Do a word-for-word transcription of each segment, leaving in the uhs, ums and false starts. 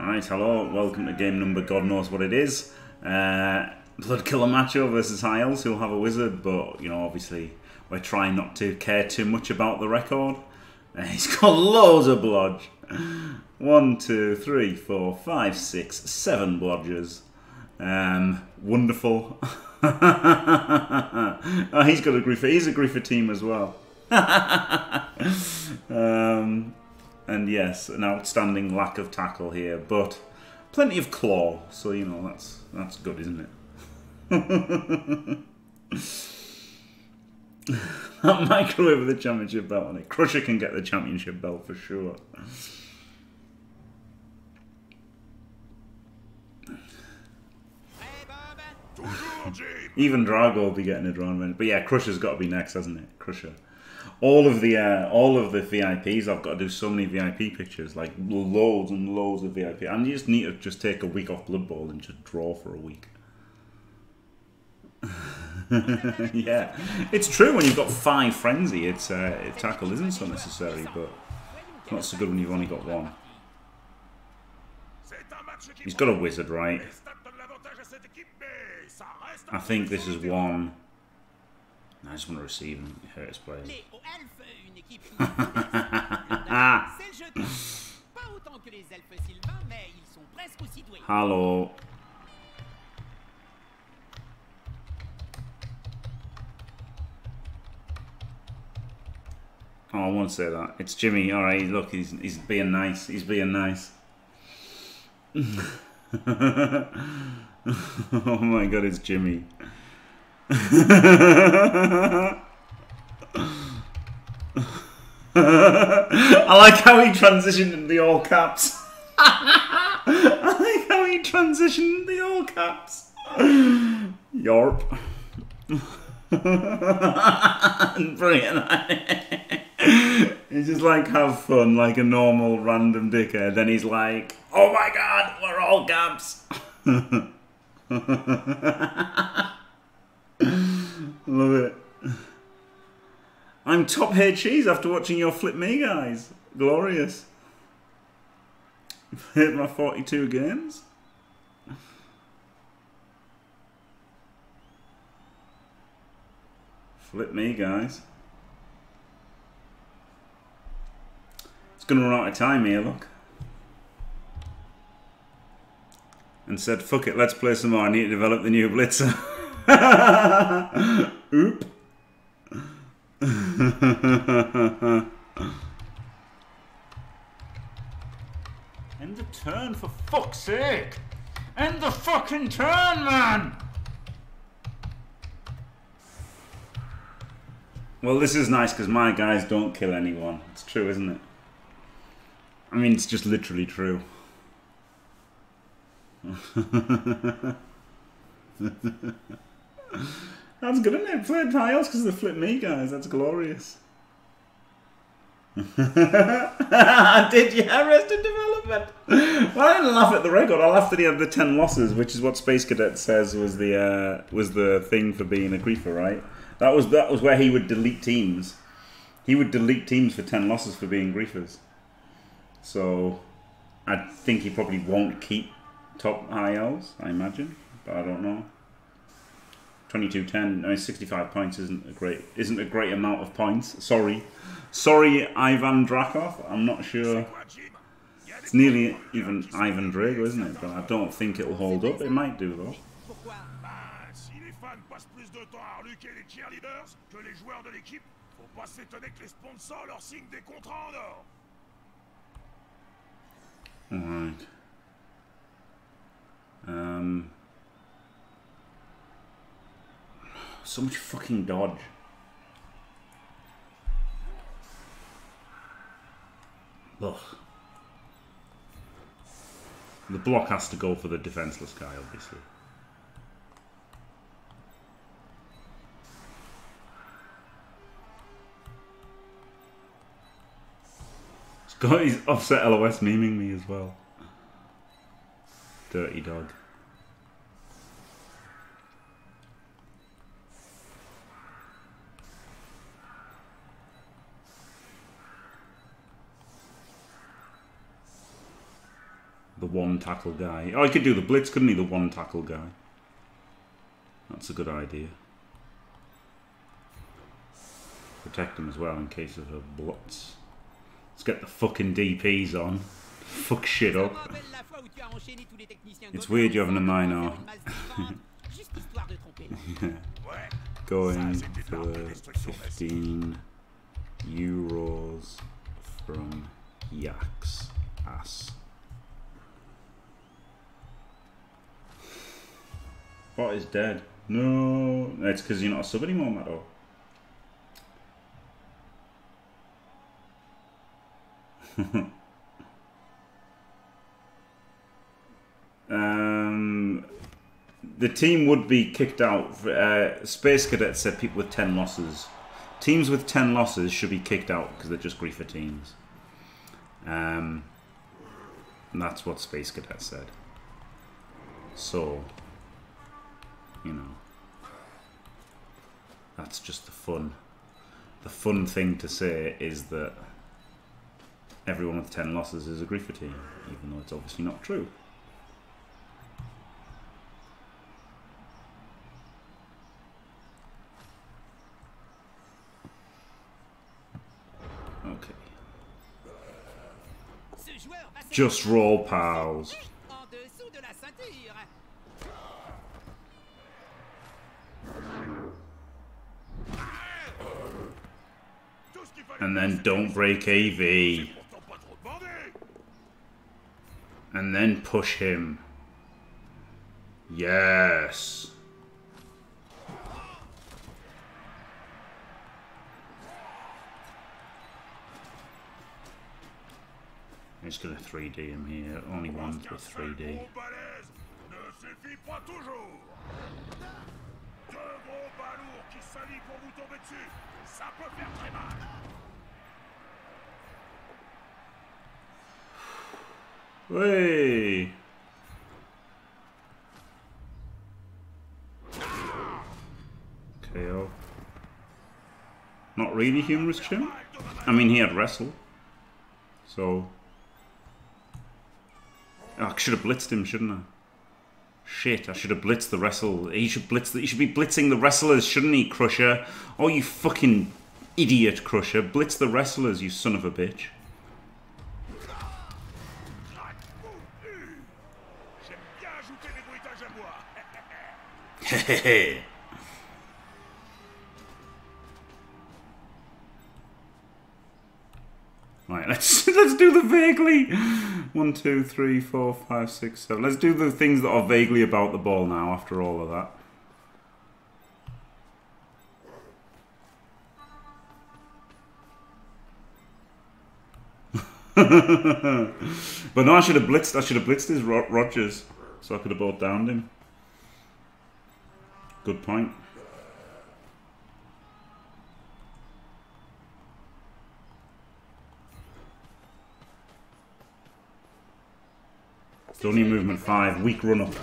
Alright, hello, welcome to game number God knows what it is. Uh, Bloodkiller Macho versus High Elves, who'll have a wizard, but, you know, obviously we're trying not to care too much about the record. Uh, he's got loads of blodge. One, two, three, four, five, six, seven blodges. Um, wonderful. Oh, he's got a griefer. He's a griefer team as well. um, and yes, an outstanding lack of tackle here, but plenty of claw. So you know that's that's good, isn't it? That microwave with the championship belt on it. Crusher can get the championship belt for sure. Even Drago will be getting a drawn win, but yeah, Crusher's got to be next, hasn't it? Crusher. All of the uh, all of the V I Ps, I've got to do so many V I P pictures, like loads and loads of V I P. And you just need to just take a week off Blood Bowl and just draw for a week. Yeah, it's true. When you've got five frenzy, it's uh, it tackle isn't so necessary, but not so good when you've only got one. He's got a wizard, right? I think this is one. I just want to receive and hurt his players. Hello. Oh, I won't say that. It's Jimmy. All right, look, he's he's being nice. He's being nice. Oh my god, it's Jimmy. I like how he transitioned into the all caps. I like how he transitioned into the all caps. Yarp. Brilliant. He's just like, have fun, like a normal random dickhead. Then he's like, oh my god, we're all caps. Love it. I'm top hair cheese after watching your flip me guys. Glorious. Played my forty-two games. Flip me guys. It's gonna run out of time here, look. And said, fuck it, let's play some more. I need to develop the new blitzer. Oop. End the turn, for fuck's sake. End the fucking turn, man. Well, this is nice because my guys don't kill anyone. It's true, isn't it? I mean, it's just literally true. That's good, isn't it? Played High Elves because they flip me guys. That's glorious. I did, yeah. Arrested development. Well, I didn't laugh at the record. I laughed that he had the ten losses, which is what Space Cadet says was the uh, was the thing for being a griefer, right? That was that was where he would delete teams. He would delete teams for ten losses for being griefers. So I think he probably won't keep top High Elves, I imagine, but I don't know. twenty-two ten, I mean, sixty-five points isn't a great isn't a great amount of points. Sorry, sorry, Ivan Drakov. I'm not sure. It's nearly even Ivan Drago, isn't it? But I don't think it'll hold up. It might do though. All right. Um, so much fucking dodge. Ugh. The block has to go for the defenseless guy, obviously. It's got his offset L O S memeing me as well. Dirty dog. the one tackle guy. Oh, he could do the blitz, couldn't he? The one tackle guy. That's a good idea. Protect him as well in case of a blitz. Let's get the fucking D Ps on. Fuck shit up. It's weird you having a minor. Yeah. Going for fifteen euros from Yak's ass. Bot is dead. No, it's because you're not a sub anymore, Mato. um, the team would be kicked out. For, uh, Space Cadet said people with ten losses. Teams with ten losses should be kicked out because they're just griefer teams. Um, and that's what Space Cadet said. So, you know, that's just the fun. The fun thing to say is that everyone with ten losses is a griefer team, even though it's obviously not true. Okay. Just roll, pals. And then don't break A V. And then push him. Yes. I'm just going to three D him here. Only one for three D. Way. K O. Not really humorous, Jim. I mean, he had wrestle. So. Oh, I should have blitzed him, shouldn't I? Shit, I should have blitzed the wrestle. He should blitz. The, he should be blitzing the wrestlers, shouldn't he, Crusher? Oh, you fucking idiot, Crusher. Blitz the wrestlers, you son of a bitch. Hehehe. Right, let's let's do the vaguely one, two, three, four, five, six, seven. Let's do the things that are vaguely about the ball now. After all of that, but no, I should have blitzed. I should have blitzed his Ro Rogers, so I could have both downed him. Good point. It's only movement five, weak run up.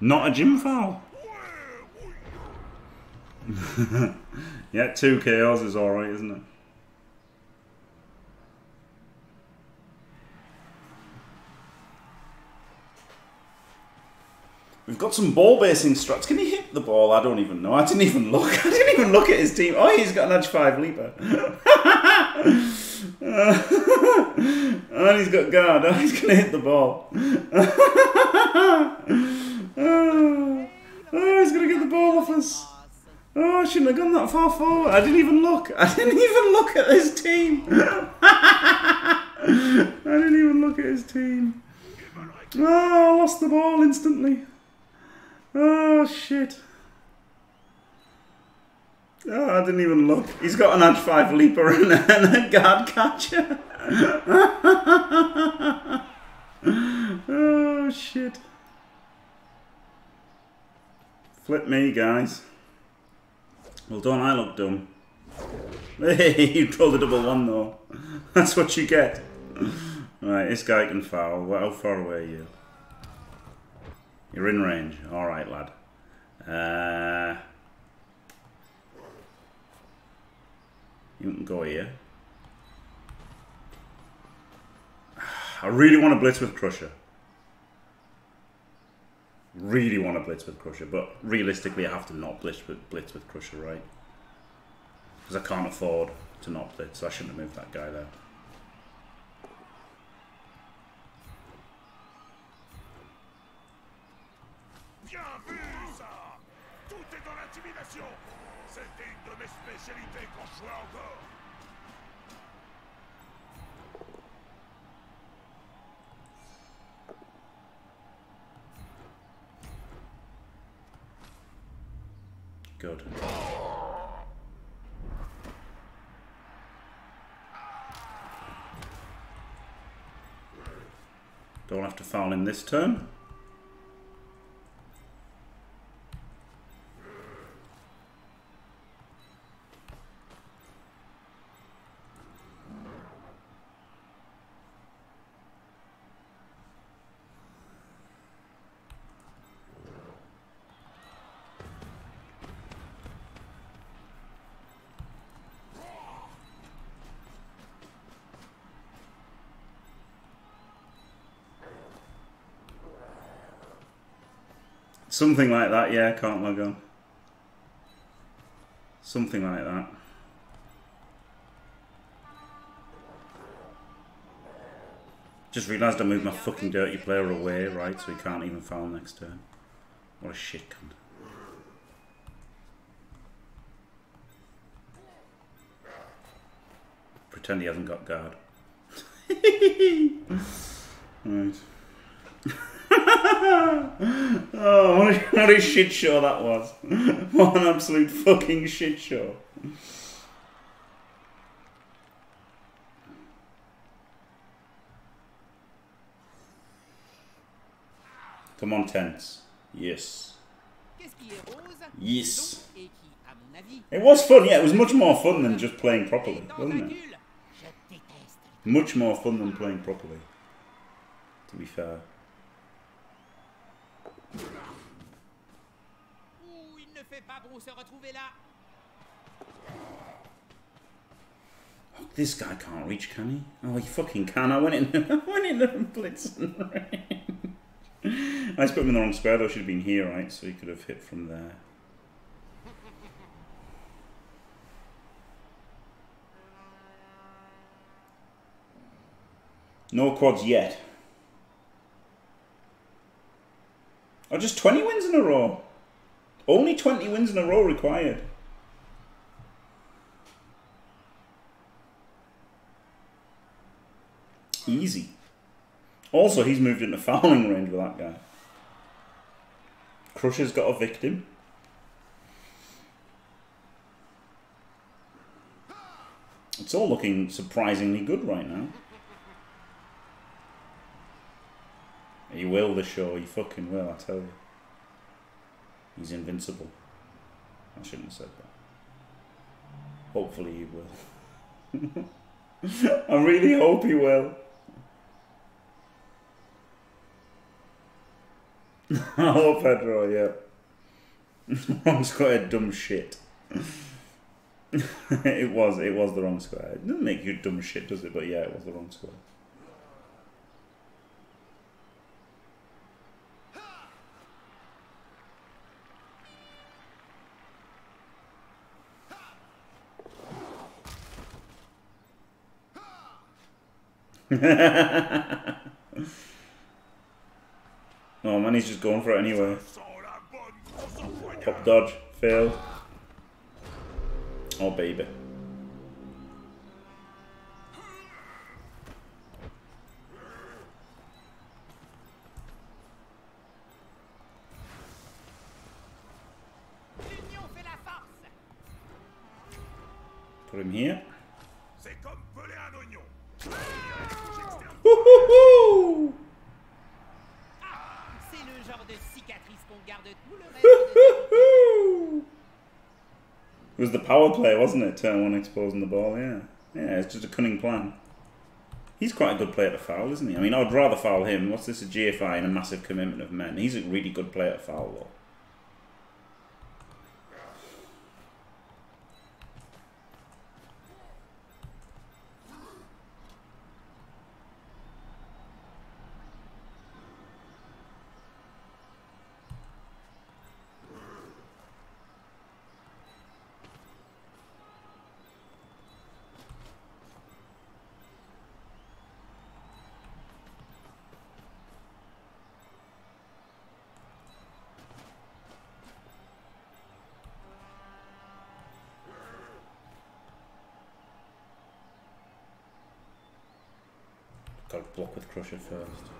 Not a gym foul. Yeah, two K Os is alright, isn't it? We've got some ball basing strats. Can he hit the ball? I don't even know. I didn't even look. I didn't even look at his team. Oh, he's got an edge five leaper. uh, and he's got guard. Oh, he's going to hit the ball. oh, oh, he's going to get the ball off us. Oh, I shouldn't have gone that far forward. I didn't even look. I didn't even look at his team. I didn't even look at his team. Oh, I lost the ball instantly. Oh, shit. Oh, I didn't even look. He's got an edge five leaper and a guard catcher. Oh, shit. Flip me, guys. Well, don't I look dumb? Hey, you rolled the double one, though. That's what you get. Right, this guy can foul. How far away are you? You're in range. Alright, lad. Uh, you can go here. I really want to blitz with Crusher. Really want to blitz with Crusher, but realistically I have to not blitz with, blitz with Crusher, right? Because I can't afford to not blitz, so I shouldn't have moved that guy there. Good. Don't have to foul him this turn. Something like that, yeah, can't log on. Something like that. Just realised I moved my fucking dirty player away, right, so he can't even foul next turn. What a shit cunt. Pretend he hasn't got guard. Right. Oh, what a, what a shit show that was. What an absolute fucking shit show. Come on, tents. Yes. Yes. It was fun, yeah. It was much more fun than just playing properly, wasn't it? Much more fun than playing properly, to be fair. Ouh, il ne fait pas bon se retrouver là. Oh, this guy can't reach, can he? Oh, he fucking can. I went in, I went in and blitzed and ran. I just put him in the wrong square, though. Should have been here, right? So he could have hit from there. No quads yet. Oh, just twenty wins in a row. Only twenty wins in a row required. Easy. Also, he's moved into fouling range with that guy. Crusher's got a victim. It's all looking surprisingly good right now. He will this show, he fucking will, I tell you. He's invincible. I shouldn't have said that. Hopefully he will. I really hope he will. Oh, Pedro, yeah. Wrong square, dumb shit. It was, it was the wrong square. It doesn't make you dumb shit, does it? But yeah, it was the wrong square. Oh man, he's just going for it anyway. Pop dodge, failed. Oh baby. Put him here. It was the power play, wasn't it? Turn one exposing the ball, yeah. Yeah, it's just a cunning plan. He's quite a good player to foul, isn't he? I mean, I'd rather foul him. What's this, a G F I and a massive commitment of men? He's a really good player to foul, though. Gotta block with Crusher first.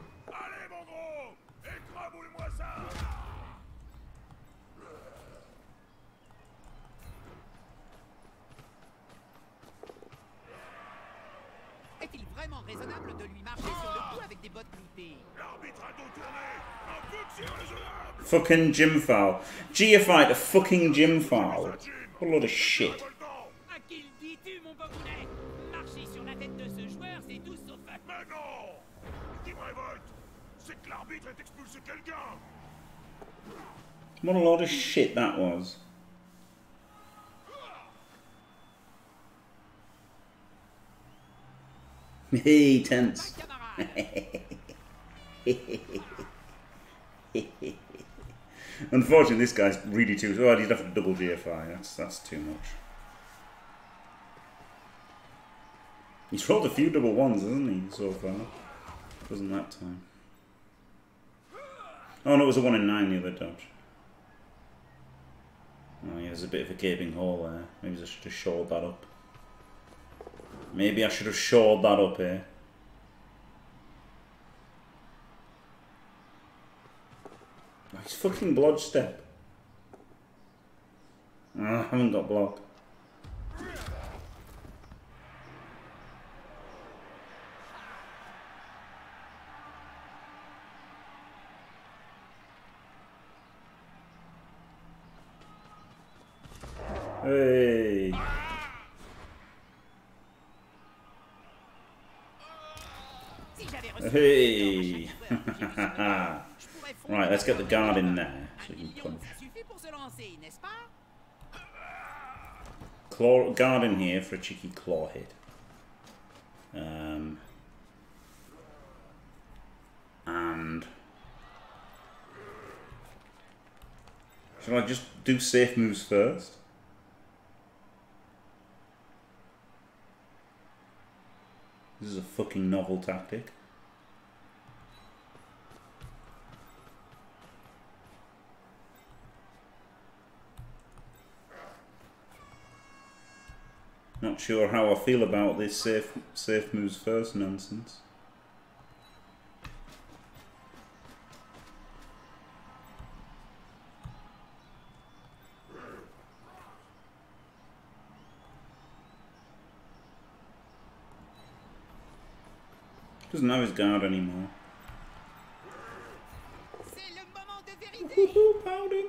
Fucking gym foul. Gia fight a fucking gym foul. What a lot of shit. What a lot of shit that was. Hey, tense. Unfortunately, this guy's really too hard. He's left a double G F I. That's that's too much. He's rolled a few double ones, hasn't he, so far? Wasn't that time? Oh no, it was a one in nine the other dodge. Oh yeah, there's a bit of a gaping hole there. Maybe I should have shored that up. Maybe I should have shored that up here. Nice fucking blood step. Oh, I haven't got block. Hey. Hey. Right, let's get the guard in there so we can punch. Claw, guard in here for a cheeky claw hit. Um, and shall I just do safe moves first? This is a fucking novel tactic. Not sure how I feel about this safe safe moves first nonsense. Doesn't have his guard anymore. Woohoo, pounding!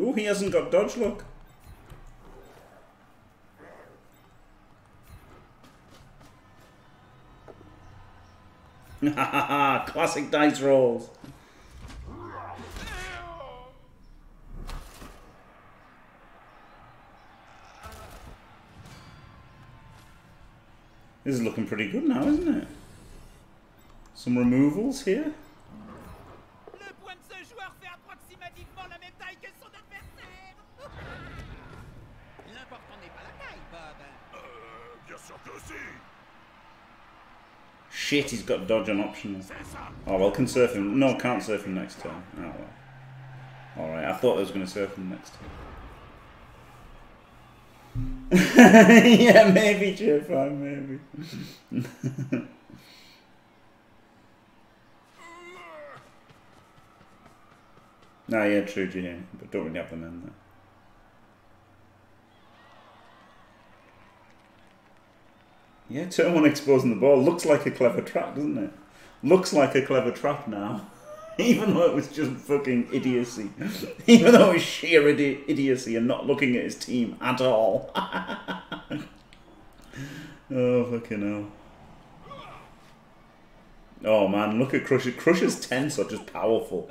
Oh, he hasn't got dodge, look. Ha ha ha, classic dice rolls. This is looking pretty good now, isn't it? Some removals here. Shit, he's got dodge on optional. Oh well, can surf him. No, can't surf him next turn. Oh well. Alright, I thought I was going to surf him next turn. Yeah, maybe, J five, maybe. Nah, yeah, true, G M. But don't really have them in there. Yeah, turn one exposing the ball. Looks like a clever trap, doesn't it? Looks like a clever trap now. Even though it was just fucking idiocy. Even though it was sheer idi idiocy and not looking at his team at all. Oh, fucking hell. Oh, man, look at Crusher. Crusher's tents are just powerful.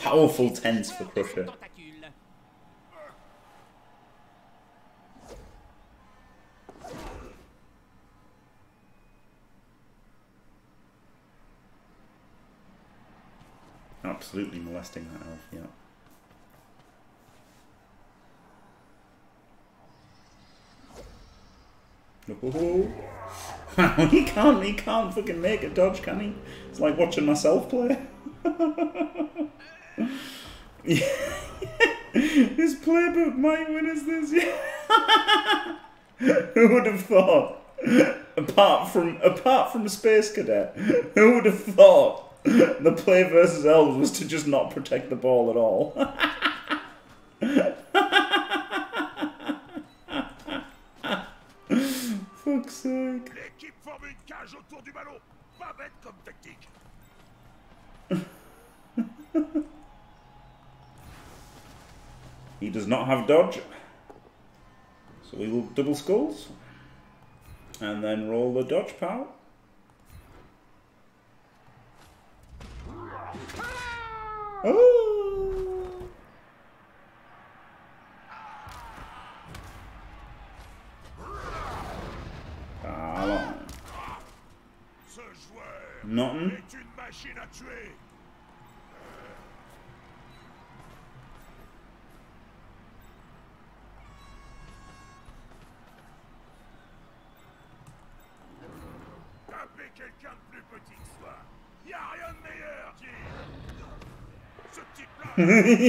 Powerful tents for Crusher. absolutely molesting that elf, yeah. Oh, wow, he can't, he can't fucking make a dodge, can he? It's like watching myself play. Yeah. This playbook might win us this year. Who would have thought? Apart from apart from Space Cadet, who would have thought the play versus elves was to just not protect the ball at all? Fuck's sake. He does not have dodge, so we will double skulls and then roll the dodge power. Oh! Ah, nothing.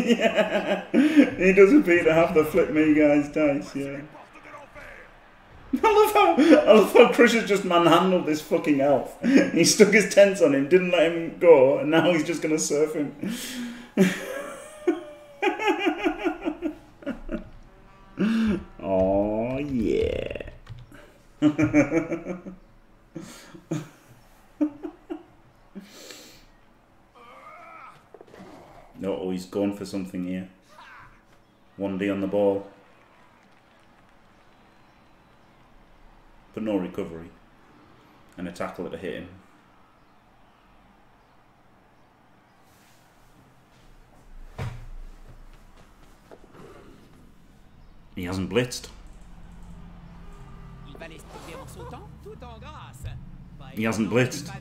Yeah. He does appear to have the flip me guys dice, yeah. I love how I love how Chris has just manhandled this fucking elf. He stuck his tents on him, didn't let him go, and now he's just gonna surf him. Oh yeah. No, oh, he's going for something here. one D on the ball. But no recovery. And a tackler to hit him. He hasn't blitzed. He hasn't blitzed.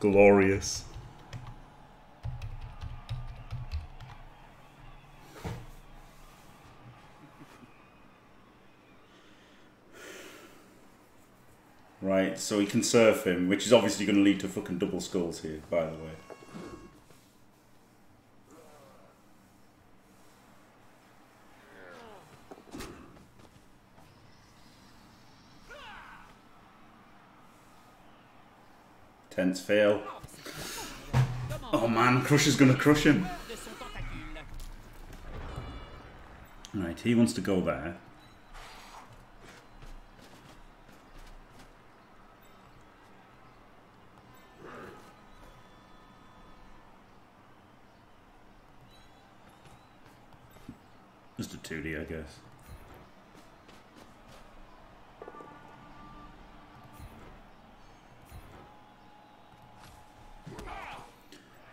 Glorious. Right, so he can surf him, which is obviously going to lead to fucking double skulls here, by the way. Tents fail. Oh man, Crusher's going to crush him. Right, he wants to go there. Just a two D, I guess.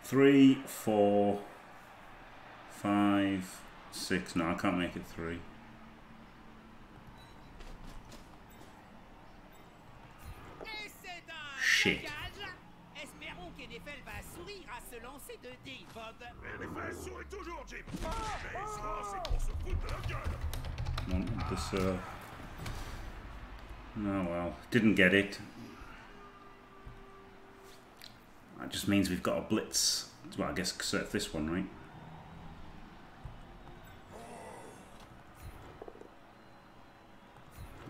Three, four, five, six. No, I can't make it three. Shit. Wanted to serve. No, well, didn't get it. That just means we've got a blitz. Well, I guess surf this one, right?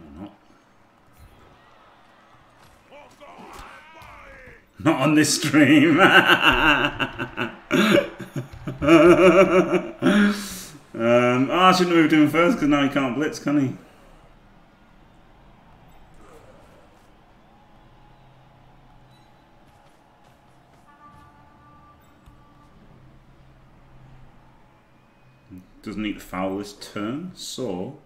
Or not. Not on this stream! um, oh, I shouldn't have moved him first, because now he can't blitz, can he? Doesn't need to foul this turn, so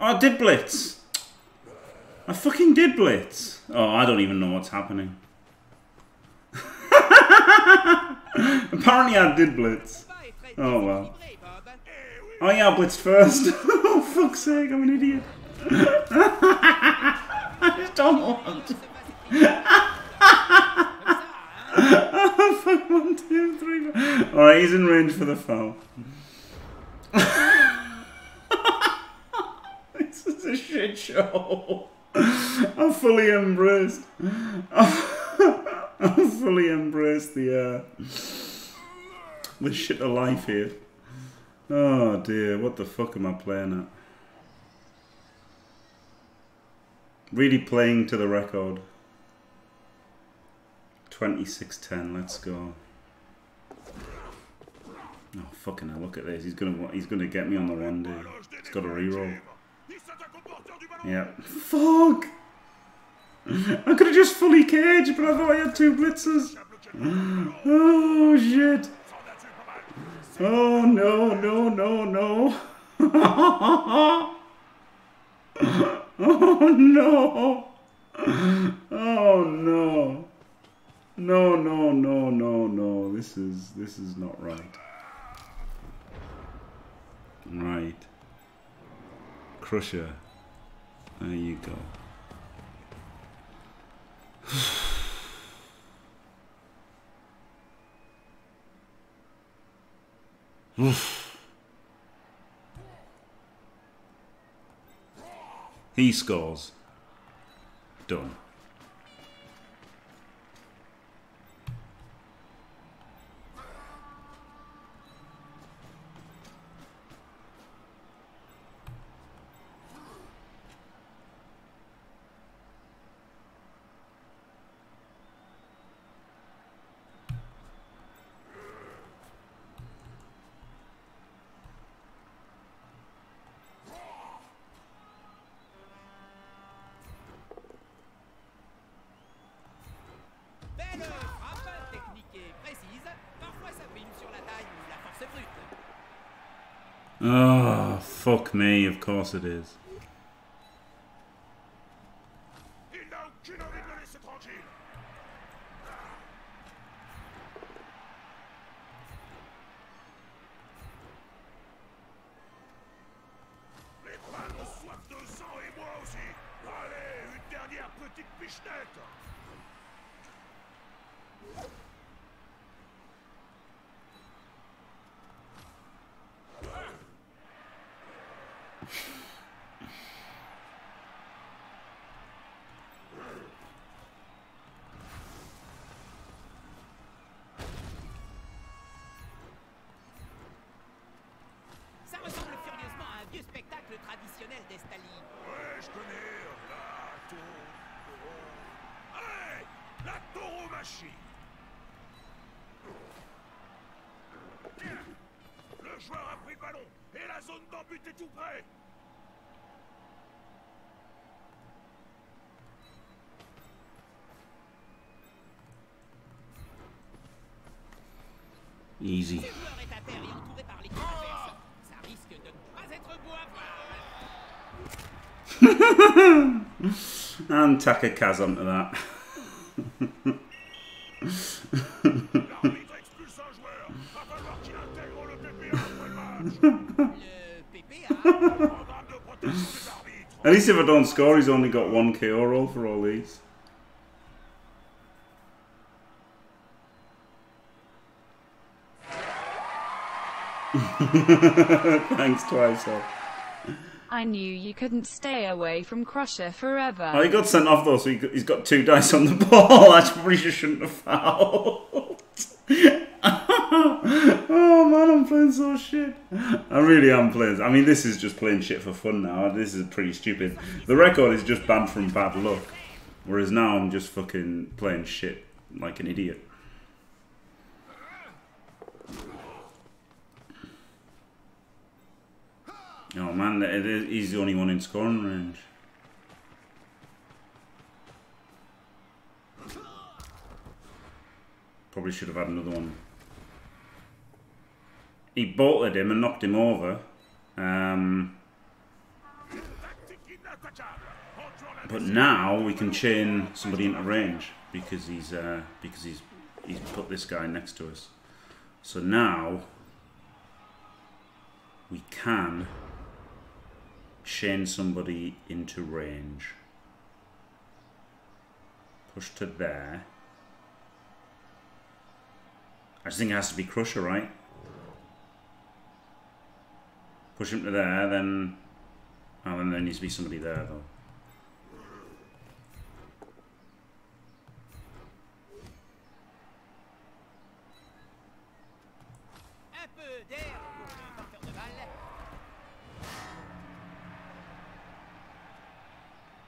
Oh, I did blitz. I fucking did blitz. Oh, I don't even know what's happening. Apparently I did blitz. Oh, well. Oh, yeah, I blitzed first. Oh, fuck's sake, I'm an idiot. I just don't want to. Oh, fuck, one, two, three, four. Alright, he's in range for the foul. This is a shit show. I fully embraced. I fully embraced the, uh, the shit of life here. Oh dear, what the fuck am I playing at? Really playing to the record. twenty-six ten, let's go. Oh fucking hell, look at this. He's gonna he's gonna get me on the run, dude. He's got a reroll. Yeah. Fuck! I could have just fully caged, but I thought I had two blitzers. Oh shit. Oh no, no, no, no. Oh no. Oh no. No, no, no, no, no. This is this is not right. Right. Crusher. There you go. Oof. He scores. Done. Oh, fuck me, of course it is. Easy. And tack a Kaz onto that. At least if I don't score, he's only got one K O roll for all these. Thanks twice, though. I knew you couldn't stay away from Crusher forever. Oh, he got sent off, though, so he got, he's got two dice on the ball. I probably just shouldn't have fouled. Oh, man, I'm playing so shit. I really am playing. I mean, this is just playing shit for fun now. This is pretty stupid. The record is just banned from bad luck. Whereas now I'm just fucking playing shit like an idiot. Oh man, it is, he's the only one in scoring range. Probably should have had another one. He bolted him and knocked him over. Um, But now we can chain somebody into range because he's uh, because he's he's put this guy next to us. So now we can chain somebody into range. Push to there. I just think it has to be Crusher, right? Push him to there, then... Oh, then there needs to be somebody there, though.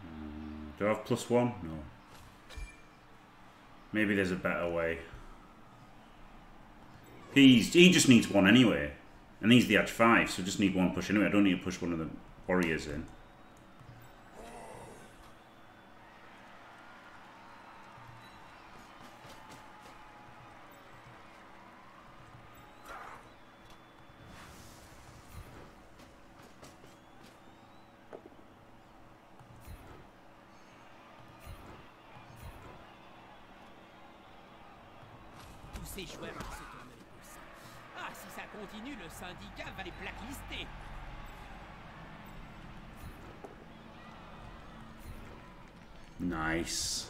Mm, do I have plus one? No. Maybe there's a better way. He's, he just needs one anyway. And he's the edge five, so just need one push anyway. I don't need to push one of the warriors in. Nice.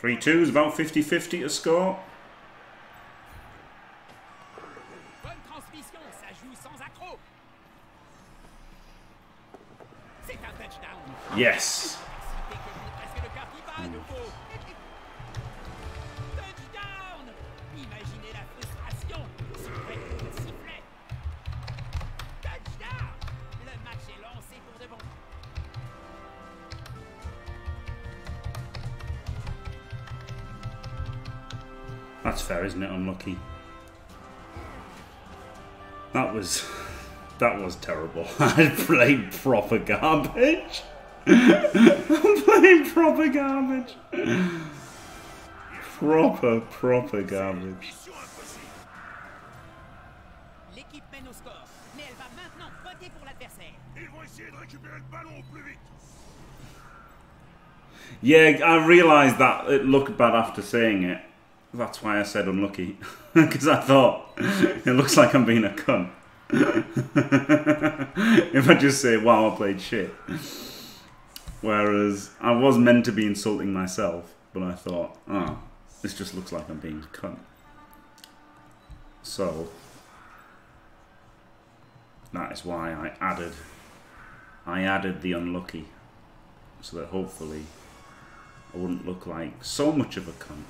three two is about fifty fifty to score. Yes. That's fair, isn't it? Unlucky. That was... That was terrible. I played proper garbage. I played proper garbage. Proper, proper garbage. Yeah, I realised that it looked bad after saying it. That's why I said unlucky, because I thought, it looks like I'm being a cunt. If I just say, wow, I played shit. Whereas, I was meant to be insulting myself, but I thought, oh, this just looks like I'm being a cunt. So, that is why I added, I added the unlucky, so that hopefully I wouldn't look like so much of a cunt.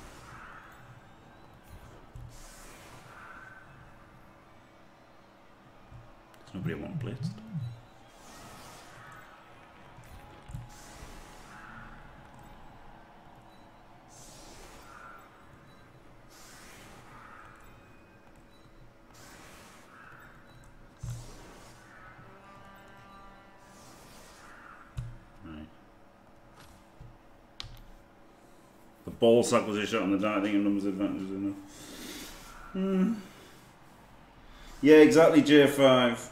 Nobody wants blitzed. Right. The ball sack was a shot on the dart. I think a numbers advantage is enough. Hmm. Yeah, exactly, J five.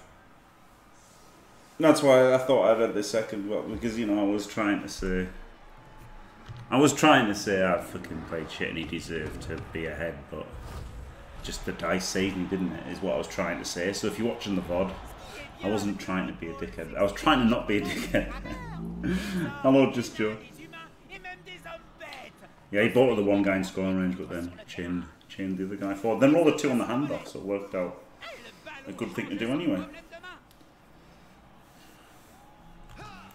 That's why I thought I read the second one, because, you know, I was trying to say... I was trying to say I fucking played shit and he deserved to be ahead, but just the dice saved me, didn't it, is what I was trying to say. So if you're watching the V O D, I wasn't trying to be a dickhead. I was trying to not be a dickhead. Hello, Just Joe. Yeah, he bought the one guy in scoring range, but then chained, chained the other guy forward. Then rolled a two on the handoff, so it worked out a good thing to do anyway.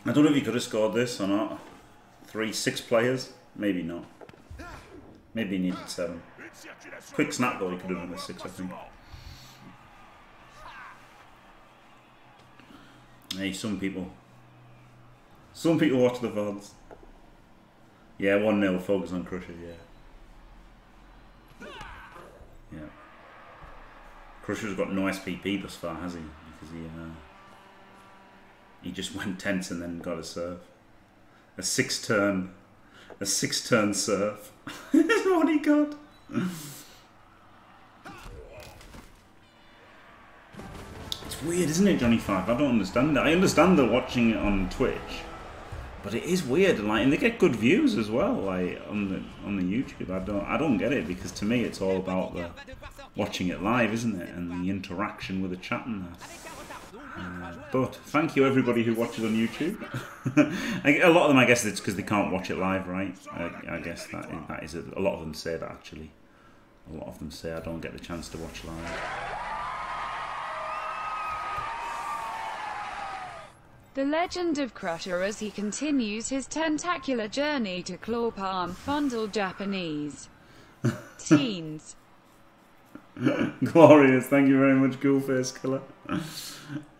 I don't know if you could have scored this or not. Three, six players? Maybe not. Maybe he needed seven. Quick snap goal, he could have done with six, I think. Hey, some people. Some people watch the V O Ds. Yeah, one nil, focus on Crusher, yeah. Yeah. Crusher's got no S P P thus far, has he? Because he... Uh, He just went tense and then got a serve. A six turn. A six turn serve. That's what he got. It's weird, isn't it, Johnny Five? I don't understand it. I understand they're watching it on Twitch, but it is weird. Like, and they get good views as well, like on the on the YouTube. I don't I don't get it, because to me it's all about the watching it live, isn't it, and the interaction with the chat and that. Uh, but thank you everybody who watches on YouTube. A lot of them, I guess, it's because they can't watch it live, right? I, I guess that is, that is a, a lot of them say that actually. A lot of them say I don't get the chance to watch live. The legend of Crusher as he continues his tentacular journey to claw, palm, fondle Japanese teens. Glorious, thank you very much, Ghoulface Killer.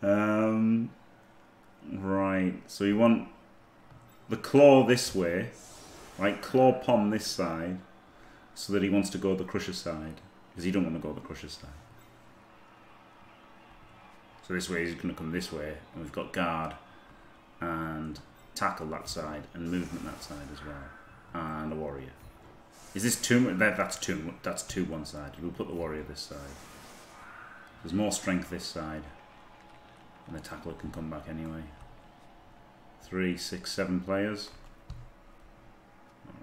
Um, right, so you want the claw this way, right? Claw palm this side, so that he wants to go the Crusher side, because he don't want to go the Crusher side. So this way he's going to come this way, and we've got guard and tackle that side and movement that side as well, and a warrior. Is this too much? That, that's too that's too one-sided. We'll put the warrior this side. There's more strength this side, and the tackler can come back anyway. Three, six, seven players. All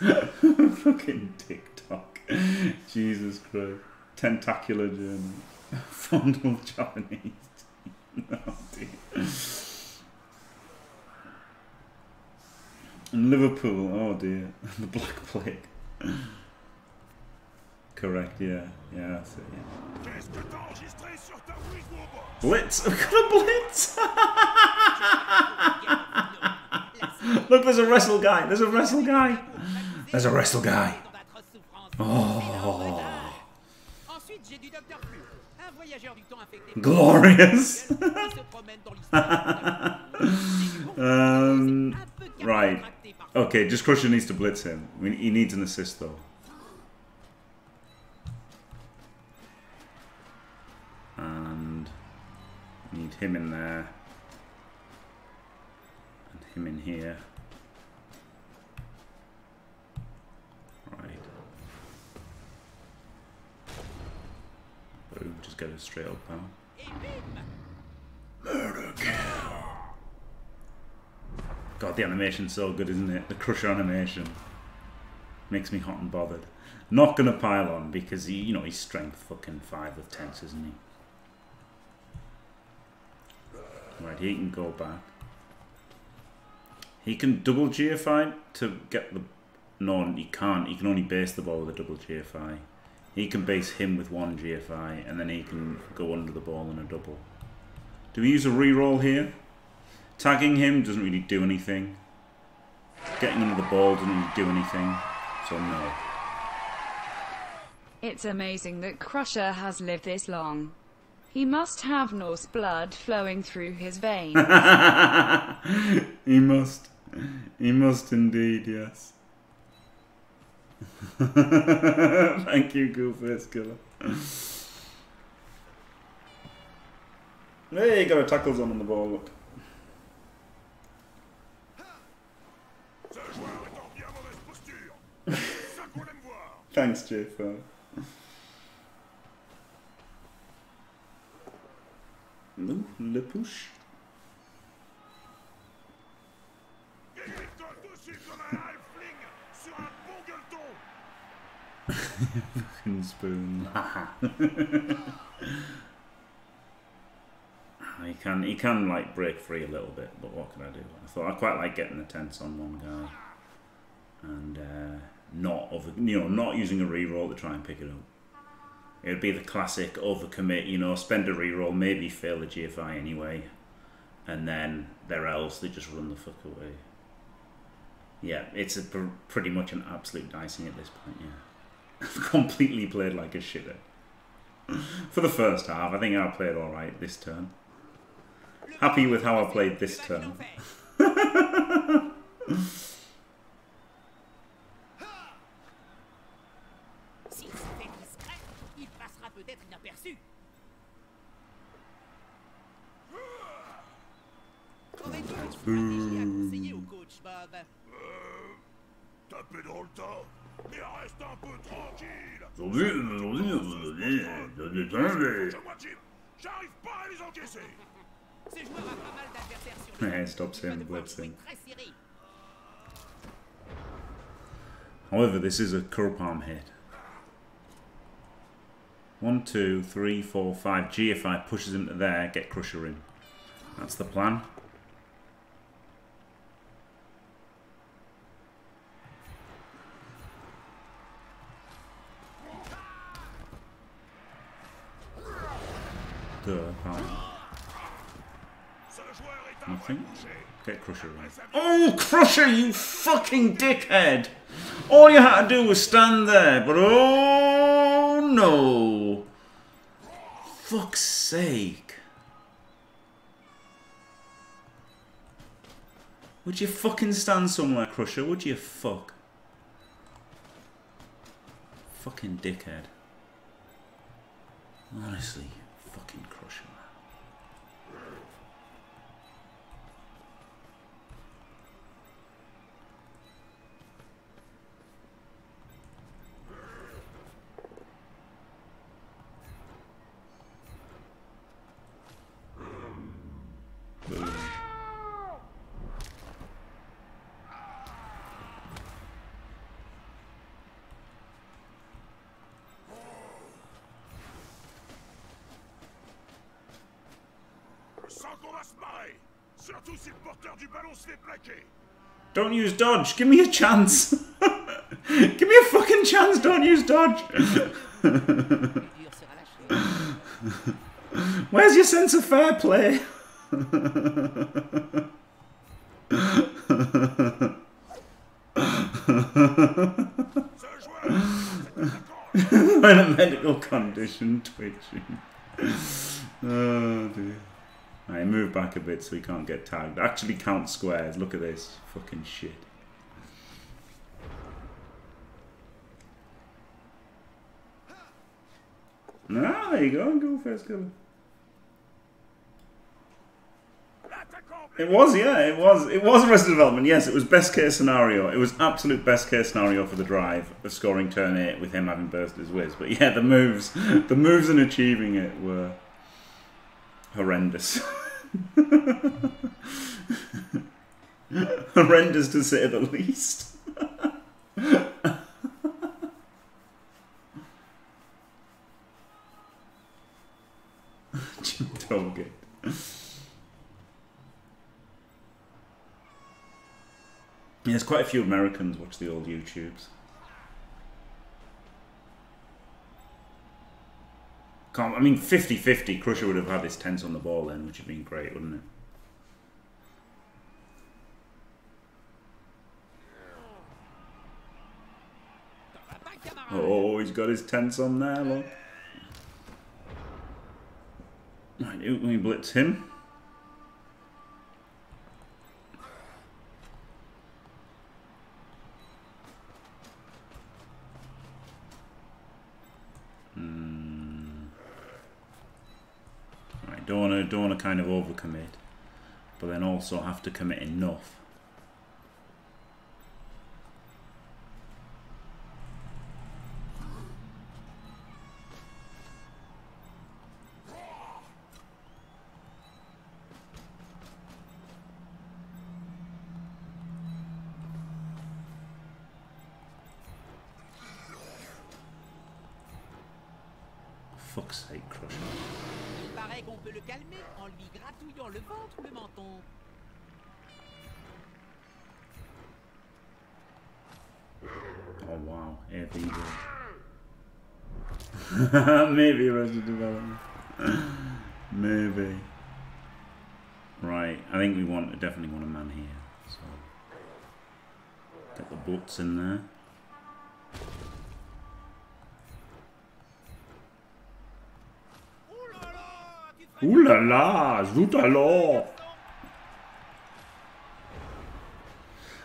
right. TikTok. Fucking TikTok. Jesus Christ. Tentacular journey. Fondle Japanese. Oh dear. And Liverpool, oh dear. The Black Plague. Correct, yeah. Yeah, that's it, yeah. Blitz! I've got a blitz! Look, there's a wrestle guy! There's a wrestle guy! There's a wrestle guy! Oh. Glorious! um, right. Okay, just Crusher needs to blitz him. I mean, he needs an assist, though. And I need him in there. And him in here. Boom, just get it straight up now. Murder kill. God, the animation's so good, isn't it? The Crusher animation makes me hot and bothered. Not gonna pile on, because he, you know, he's strength fucking five with tense, isn't he? Right, he can go back. He can double G F I to get the. No, he can't. He can only base the ball with a double G F I. He can base him with one G F I, and then he can go under the ball in a double. Do we use a reroll here? Tagging him doesn't really do anything. Getting under the ball doesn't really do anything. So no. It's amazing that Crusher has lived this long. He must have Norse blood flowing through his veins. He must. He must indeed, yes. Thank you, Ghoulface Killer. Hey, you got a tackle zone on the ball, look. Thanks, J five. Ooh, le push. Fucking spoon. he can he can like break free a little bit, but what can I do? I thought I quite like getting the tense on one guy and uh, not over, you know, not using a reroll to try and pick it up. It would be the classic overcommit, you know, spend a reroll, maybe fail the G F I anyway, and then their elves, they just run the fuck away. Yeah, it's a pr pretty much an absolute dicing at this point. Yeah. Completely played like a shitter. For the first half, I think I played alright this turn. Happy with how I played this turn. peu de rôle temps, mais reste un peu tranquille. Aujourd'hui, aujourd'hui, aujourd'hui, aujourd'hui, aujourd'hui, j'arrive pas à les encaisser. Ces joueurs ont pas mal d'adversaires sur le. Stops him, blips him. However, this is a Kurpalm hit. One, two, three, four, five. G F I pushes him to there, get Crusher in. That's the plan. Nothing. Get Crusher in. Oh, Crusher, you fucking dickhead! All you had to do was stand there, but oh no! Fuck's sake! Would you fucking stand somewhere, Crusher? Would you fuck? Fucking dickhead. Honestly, fucking Crusher. Don't use dodge. Give me a chance. Give me a fucking chance. Don't use dodge. Where's your sense of fair play? I'm in a medical condition, twitching. Oh dear. I right, move back a bit so he can't get tagged. Actually count squares. Look at this. Fucking shit. Ah, there you go. Go first kill. It was, yeah. It was. It was Arrested Development. Yes, it was best case scenario. It was absolute best case scenario for the drive of scoring turn eight with him having burst his whiz. But yeah, the moves. The moves in achieving it were... horrendous. Horrendous to say the least. Jim Tollgate. Yes, quite a few Americans watch the old YouTubes. Can't, I mean, fifty fifty, Crusher would have had his tense on the ball then, which would have been great, wouldn't it? Oh, he's got his tense on there, look. Right, we blitz him. Don't wanna, don't wanna kind of overcommit, but then also have to commit enough. Fuck's sake, Crusher. On peut le calmer en lui gratouillant le ventre ou le menton. Oh wow, everything. Maybe Arrested Development. Maybe. Right, I think we want definitely want a man here. So get the butts in there. Ooh la la, zoot alors.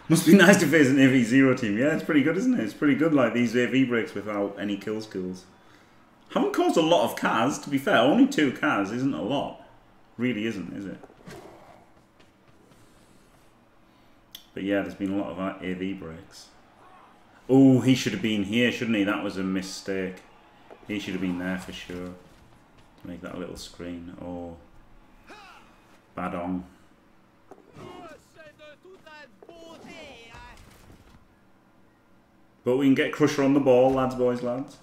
Must be nice to face an A V zero team. Yeah, it's pretty good, isn't it? It's pretty good, like these A V breaks without any kill skills. Haven't caused a lot of Kaz, to be fair. Only two Kaz isn't a lot. Really isn't, is it? But yeah, there's been a lot of A V breaks. Oh, he should have been here, shouldn't he? That was a mistake. He should have been there for sure. Make that little screen. Oh. Bad on. But we can get Crusher on the ball, lads, boys, lads.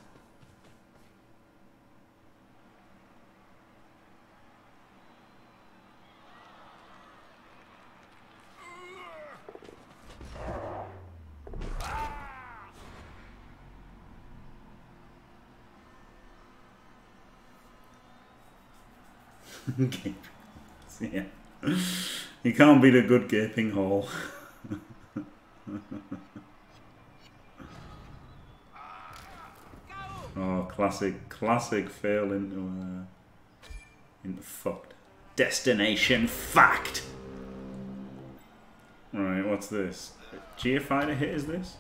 Yeah. You can't beat a good gaping hole. Oh, classic, classic fail into, uh, into fucked. Destination fact! Right, what's this? Geofighter hit is this?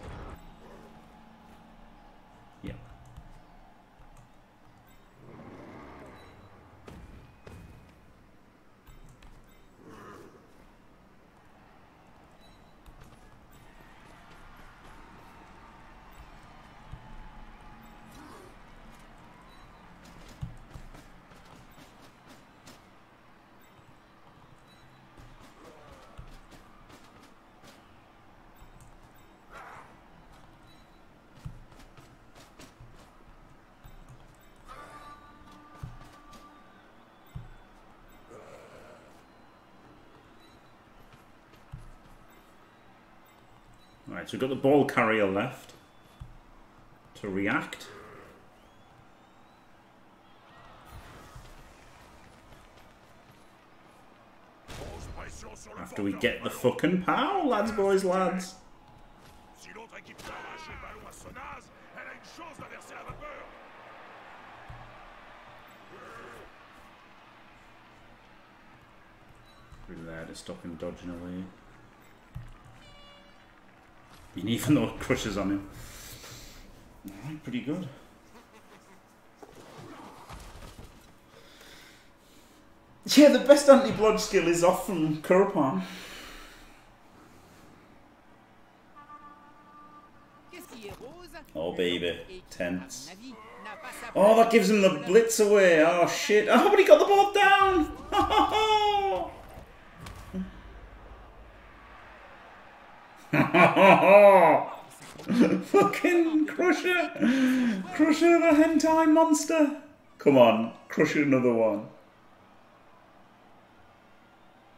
So we've got the ball carrier left to react. After we get the fucking pow, lads, boys, lads. We're there to stop him dodging away. Even though it crushes on him. Alright, pretty good. Yeah, the best anti-blood skill is off from Kurpan. Oh baby, tense. Oh, that gives him the blitz away. Oh shit. Oh, but he got the ball down! Fucking Crusher! Crusher the hentai monster! Come on, Crusher another one.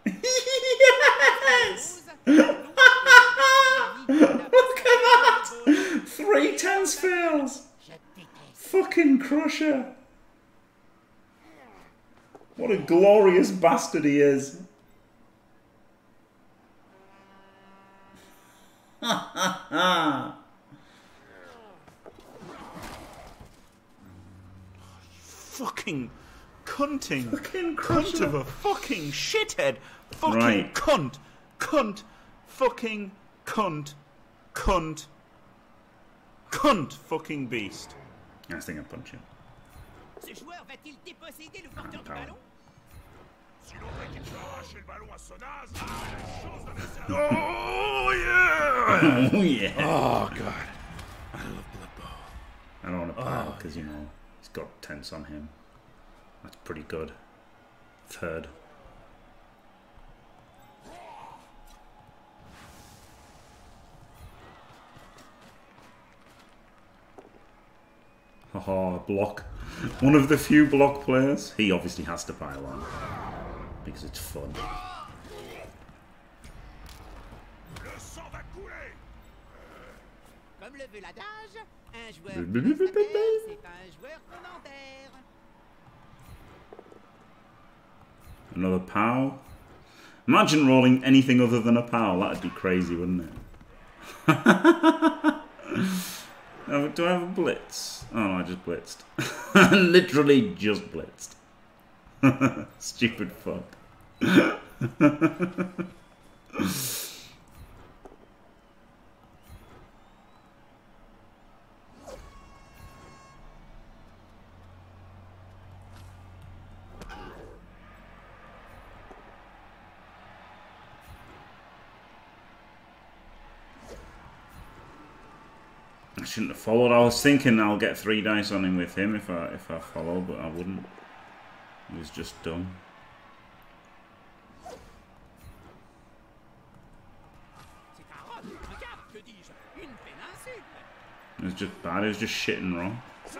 Yes! Look at that! Three tense fails! Fucking Crusher! What a glorious bastard he is! Ah! Fucking cunting. Fucking cunt of a fucking shithead. Fucking right. Cunt. Cunt. Fucking cunt. Cunt. Cunt fucking beast. Nice thing I punch him. Oh yeah! Oh yeah! Oh god! I love Blood Bowl. I don't want to pile because oh, yeah. You know he's got tense on him. That's pretty good. Third. Haha! Block. One of the few block players. He obviously has to pile on. Because it's fun. Another pow. Imagine rolling anything other than a pow. That'd be crazy, wouldn't it? Do I have a blitz? Oh, no, I just blitzed. Literally just blitzed. Stupid fuck. I shouldn't have followed. I was thinking I'll get three dice on him with him if I if I follow, but I wouldn't. It was just dumb. It was just bad. It was just shit and wrong. It's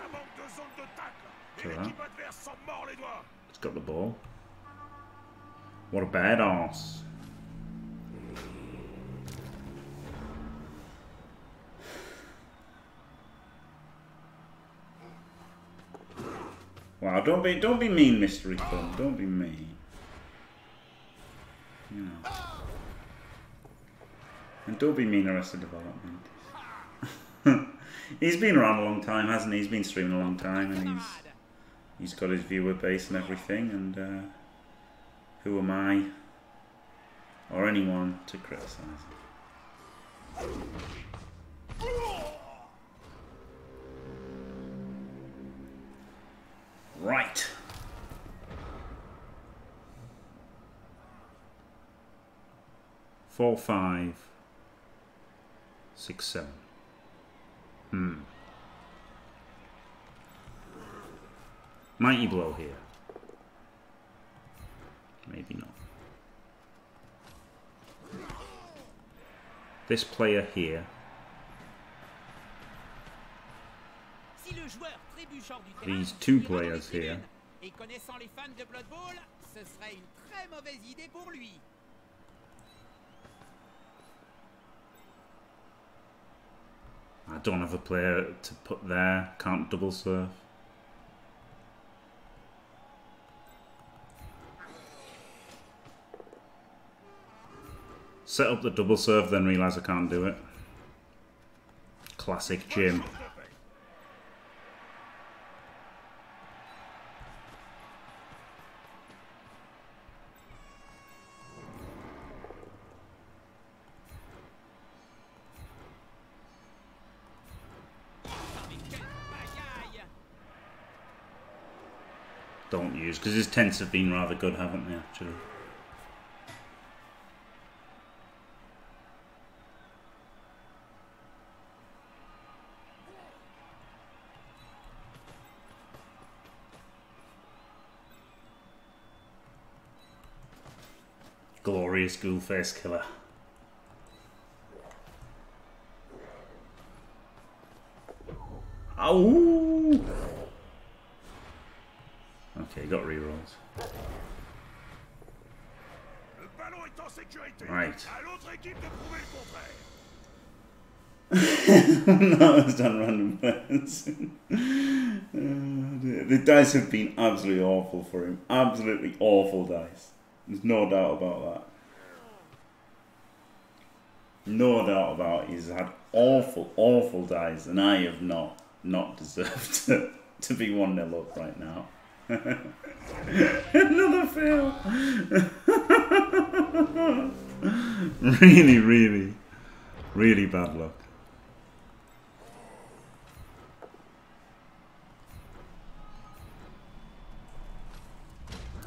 got the ball. What a bad ass. Wow, don't be don't be mean, Mystery Club. Don't be mean. You know. And don't be mean, Arrested Development. He's been around a long time, hasn't he? He's been streaming a long time, and he's he's got his viewer base and everything. And uh, who am I or anyone to criticize him? Right. Four, five, six, seven. Hmm. Mighty blow here. Maybe not. This player here. These two players here. I don't have a player to put there. Can't double surf. Set up the double surf, then realise I can't do it. Classic Jim. Don't use, because his tents have been rather good, haven't they, actually? Glorious Ghoulface Killer. Ow! Okay, got rerolls. Right. No, it's done random plans. uh, the dice have been absolutely awful for him. Absolutely awful dice. There's no doubt about that. No doubt about it. He's had awful, awful dice, and I have not, not deserved to, to be one nil up right now. Another fail. Really, really, really bad luck.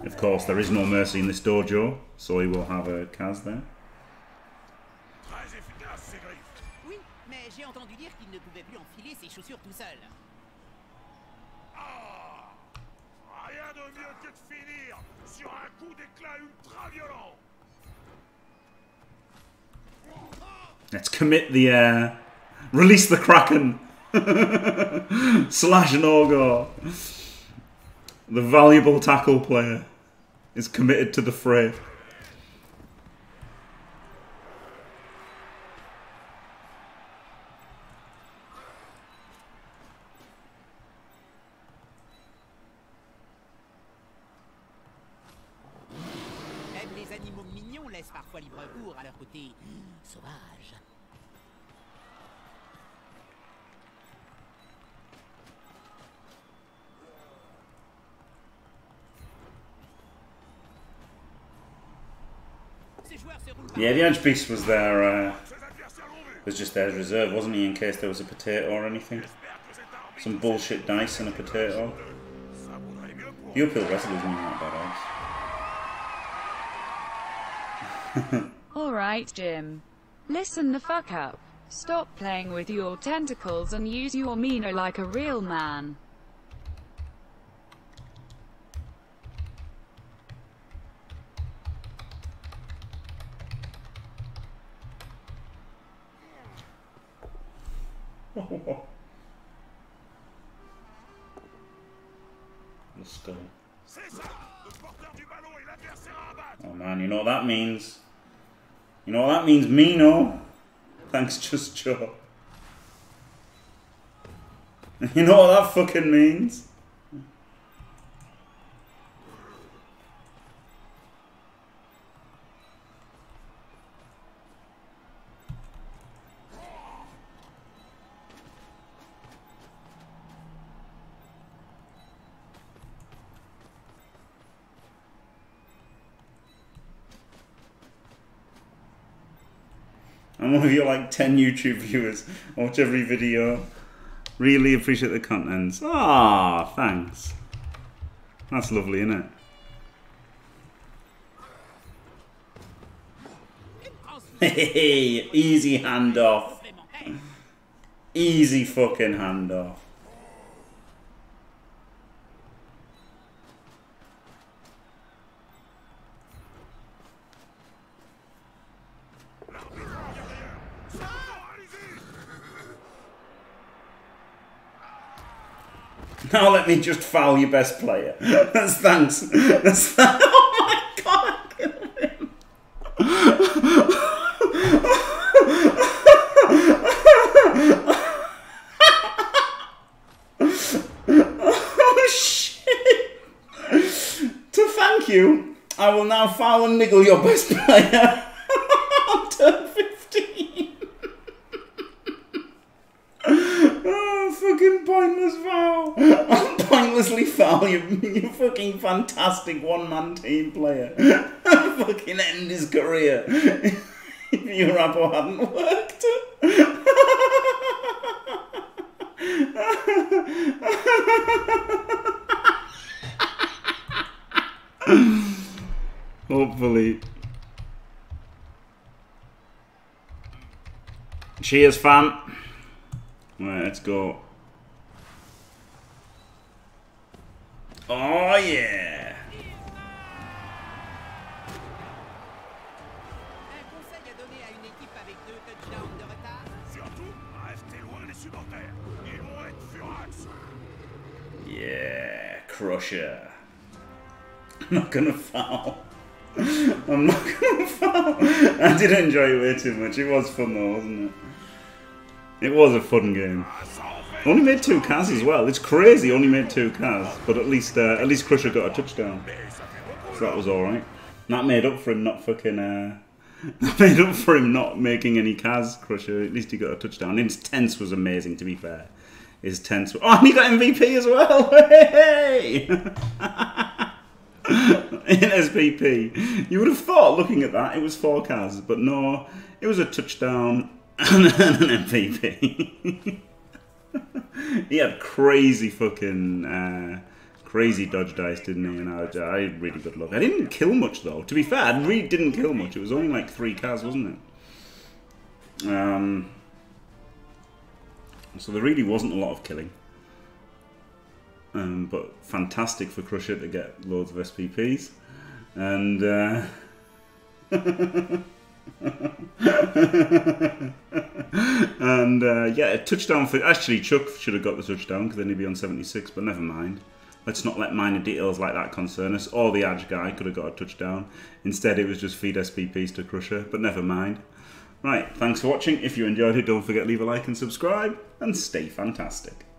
Of course, there is no mercy in this dojo, so he will have a Kaz there. Oui, mais j'ai entendu dire qu'il ne pouvait plus enfiler ses chaussures tout seul. Let's commit the air. Uh, release the Kraken. Slash an Ogre. The valuable tackle player is committed to the fray. Yeah, the Edge Beast was there, uh, was just there as reserve, wasn't he, in case there was a potato or anything? Some bullshit dice and a potato. The uphill wrestler doesn't even have bad odds. Alright, Jim. Listen the fuck up. Stop playing with your tentacles and use your meaner like a real man. Let's go. Oh man, you know what that means. You know what that means, Mino. Thanks, Just Joe. You know what that fucking means? I'm one of your like ten YouTube viewers. I watch every video. Really appreciate the contents. Ah, thanks. That's lovely, isn't it? Hey, easy handoff. Easy fucking handoff. Now let me just foul your best player. That's thanks. That's th oh my god, I killed him. Oh shit. To thank you, I will now foul and niggle your best player. I'm turn fifteen. Oh, fucking pointless foul. I'm pointlessly foul, you, you fucking fantastic one-man team player. I'd fucking end his career if your rappo hadn't worked. Hopefully. Cheers, fam. Right, let's go. Oh yeah! Yeah, Crusher. I'm not gonna foul. I'm not gonna foul. I did enjoy it way too much. It was fun though, wasn't it? It was a fun game. Only made two Kaz as well. It's crazy. Only made two Kaz, but at least uh, at least Crusher got a touchdown, so that was all right. That made up for him not fucking. Uh, that made up for him not making any Kaz Crusher. At least he got a touchdown. His tense was amazing. To be fair, his tense. Oh, and he got M V P as well. Hey! In S P P, you would have thought looking at that it was four Kaz, but no, it was a touchdown. And an M V P. He had crazy fucking, uh, crazy dodge dice, didn't he? And I, I had really good luck. I didn't kill much, though. To be fair, I really didn't kill much. It was only like three Kaz, wasn't it? Um, so there really wasn't a lot of killing. Um, but fantastic for Crusher to get loads of S P Ps. And, uh... and uh, yeah, a touchdown for actually Chuck should have got the touchdown because then he'd be on seventy-six, but never mind. Let's not let minor details like that concern us. Or the Adge guy could have got a touchdown. Instead it was just feed S P Ps to Crusher, but never mind. Right, thanks for watching. If you enjoyed it, don't forget to leave a like and subscribe, and stay fantastic.